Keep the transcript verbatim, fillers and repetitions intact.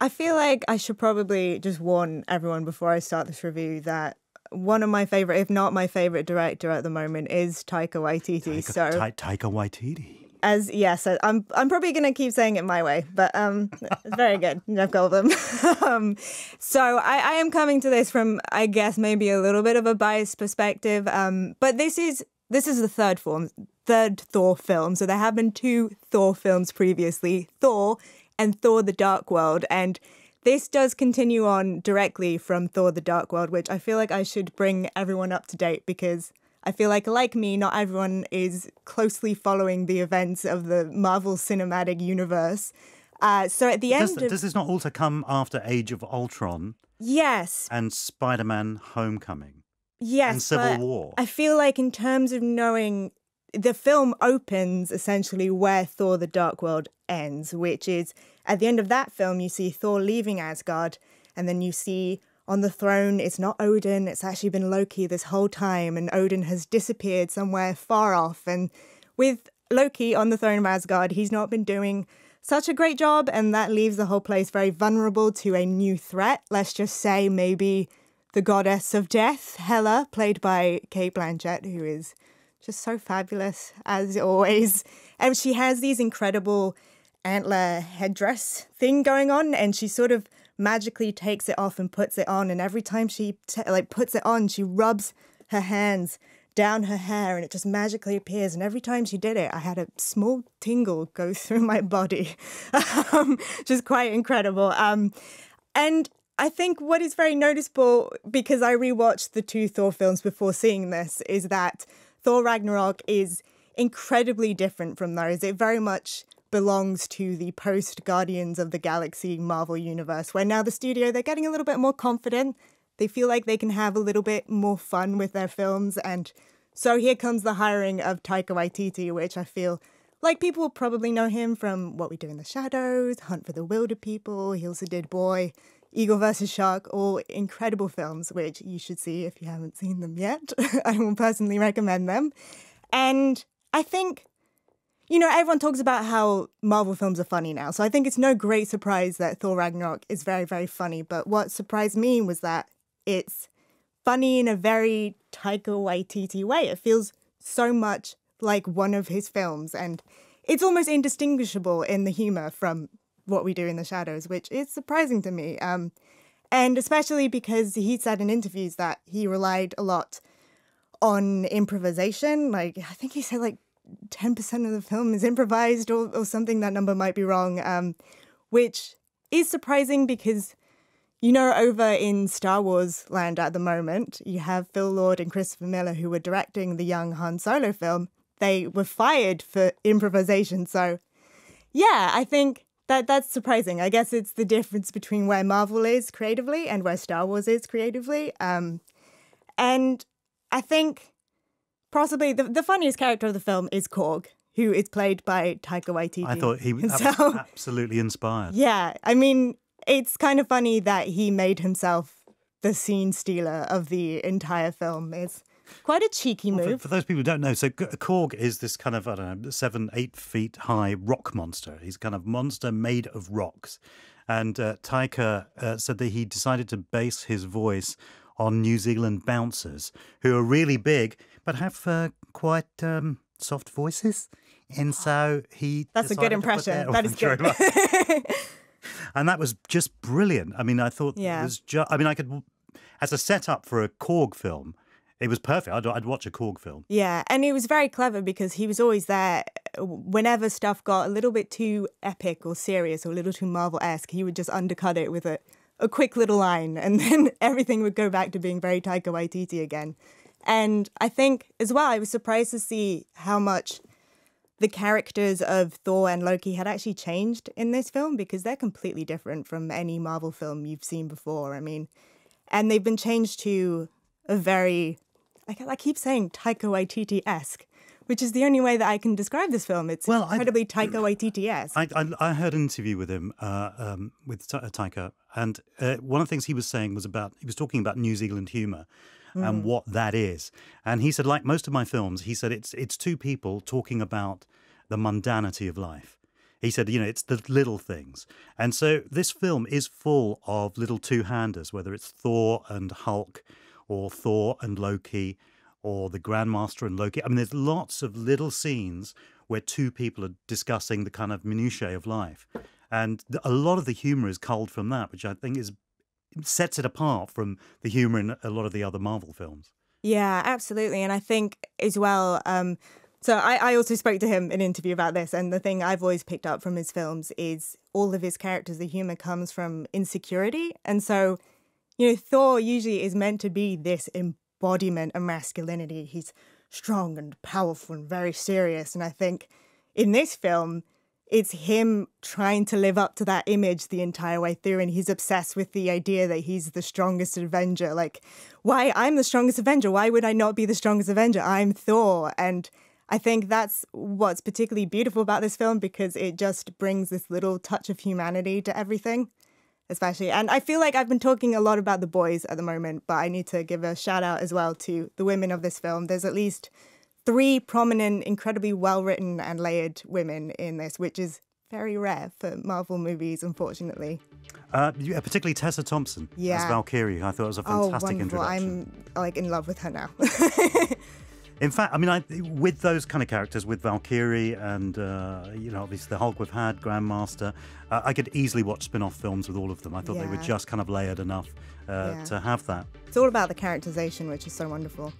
I feel like I should probably just warn everyone before I start this review that one of my favorite, if not my favorite director at the moment is Taika Waititi. Taika, so Ta Taika Waititi. As yes, yeah, so I'm I'm probably gonna keep saying it my way, but um, it's very good. I've got them. um, so I, I am coming to this from, I guess, maybe a little bit of a biased perspective. Um, but this is this is the third form, third Thor film. So there have been two Thor films previously, Thor and Thor: The Dark World, and this does continue on directly from Thor: The Dark World, which I feel like I should bring everyone up to date because I feel like, like me, not everyone is closely following the events of the Marvel Cinematic Universe. Uh, so at the does, end of... Does this not also come after Age of Ultron? Yes. And Spider-Man Homecoming? Yes. And Civil War? I feel like in terms of knowing... The film opens essentially where Thor: The Dark World ends, which is at the end of that film, you see Thor leaving Asgard, and then you see on the throne, it's not Odin, it's actually been Loki this whole time, and Odin has disappeared somewhere far off. And with Loki on the throne of Asgard, he's not been doing such a great job, and that leaves the whole place very vulnerable to a new threat. Let's just say maybe the goddess of death, Hela, played by Cate Blanchett, who is just so fabulous, as always. And she has these incredible antler headdress thing going on, and she sort of magically takes it off and puts it on. And every time she t like puts it on, she rubs her hands down her hair, and it just magically appears. And every time she did it, I had a small tingle go through my body, um, which is quite incredible. Um, and I think what is very noticeable, because I rewatched the two Thor films before seeing this, is that Thor: Ragnarok is incredibly different from those. It very much belongs to the post-Guardians of the Galaxy Marvel Universe, where now the studio, they're getting a little bit more confident. They feel like they can have a little bit more fun with their films. And so here comes the hiring of Taika Waititi, which I feel like people will probably know him from What We Do in the Shadows, Hunt for the Wilderpeople. He also did Boy, Eagle versus. Shark, all incredible films, which you should see if you haven't seen them yet. I will personally recommend them. And I think, you know, everyone talks about how Marvel films are funny now, so I think it's no great surprise that Thor: Ragnarok is very, very funny. But what surprised me was that it's funny in a very Taika Waititi way. It feels so much like one of his films, and it's almost indistinguishable in the humour from What We Do in the Shadows, which is surprising to me. Um, and especially because he said in interviews that he relied a lot on improvisation. Like, I think he said like ten percent of the film is improvised or, or something. That number might be wrong, um, which is surprising because, you know, over in Star Wars land at the moment, you have Phil Lord and Christopher Miller, who were directing the young Han Solo film. They were fired for improvisation. So, yeah, I think That that's surprising. I guess it's the difference between where Marvel is creatively and where Star Wars is creatively. Um, and I think possibly the, the funniest character of the film is Korg, who is played by Taika Waititi. I thought he was ab absolutely inspired. Yeah, I mean, it's kind of funny that he made himself the scene stealer of the entire film. It's quite a cheeky move. Well, for, for those people who don't know, so Korg is this kind of, I don't know, seven, eight feet high rock monster. He's a kind of monster made of rocks. And uh, Taika uh, said that he decided to base his voice on New Zealand bouncers, who are really big, but have uh, quite um, soft voices. And so he... That's a good impression. That is good. And that was just brilliant. I mean, I thought... Yeah. It was just, I mean, I could... As a setup for a Korg film... It was perfect. I'd, I'd watch a Korg film. Yeah, and it was very clever because he was always there. Whenever stuff got a little bit too epic or serious or a little too Marvel-esque, he would just undercut it with a, a quick little line, and then everything would go back to being very Taika Waititi again. And I think, as well, I was surprised to see how much the characters of Thor and Loki had actually changed in this film, because they're completely different from any Marvel film you've seen before. I mean, and they've been changed to a very... I keep saying Taika Waititi-esque, which is the only way that I can describe this film. It's well, incredibly Taika Waititi-esque. I, I, I heard an interview with him, uh, um, with Taika, and uh, one of the things he was saying was about, he was talking about New Zealand humour mm. and what that is. And he said, like most of my films, he said it's, it's two people talking about the mundanity of life. He said, you know, it's the little things. And so this film is full of little two-handers, whether it's Thor and Hulk or Thor and Loki or the Grandmaster and Loki. I mean, there's lots of little scenes where two people are discussing the kind of minutiae of life. And a lot of the humor is culled from that, which I think is sets it apart from the humor in a lot of the other Marvel films. Yeah, absolutely. And I think as well, um, so I, I also spoke to him in an interview about this, and the thing I've always picked up from his films is all of his characters, the humor comes from insecurity. And so, you know, Thor usually is meant to be this embodiment of masculinity. He's strong and powerful and very serious. And I think in this film, it's him trying to live up to that image the entire way through, and he's obsessed with the idea that he's the strongest Avenger. Like, why? I'm the strongest Avenger. Why would I not be the strongest Avenger? I'm Thor. And I think that's what's particularly beautiful about this film, because it just brings this little touch of humanity to everything, especially. And I feel like I've been talking a lot about the boys at the moment, but I need to give a shout out as well to the women of this film. There's at least three prominent, incredibly well-written and layered women in this, which is very rare for Marvel movies, unfortunately. Uh, yeah, particularly Tessa Thompson yeah. as Valkyrie. I thought it was a fantastic oh, introduction. I'm like in love with her now. In fact, I mean, I, with those kind of characters, with Valkyrie and, uh, you know, obviously the Hulk we've had, Grandmaster, uh, I could easily watch spin-off films with all of them. I thought yeah. they were just kind of layered enough uh, yeah. to have that. It's all about the characterization, which is so wonderful.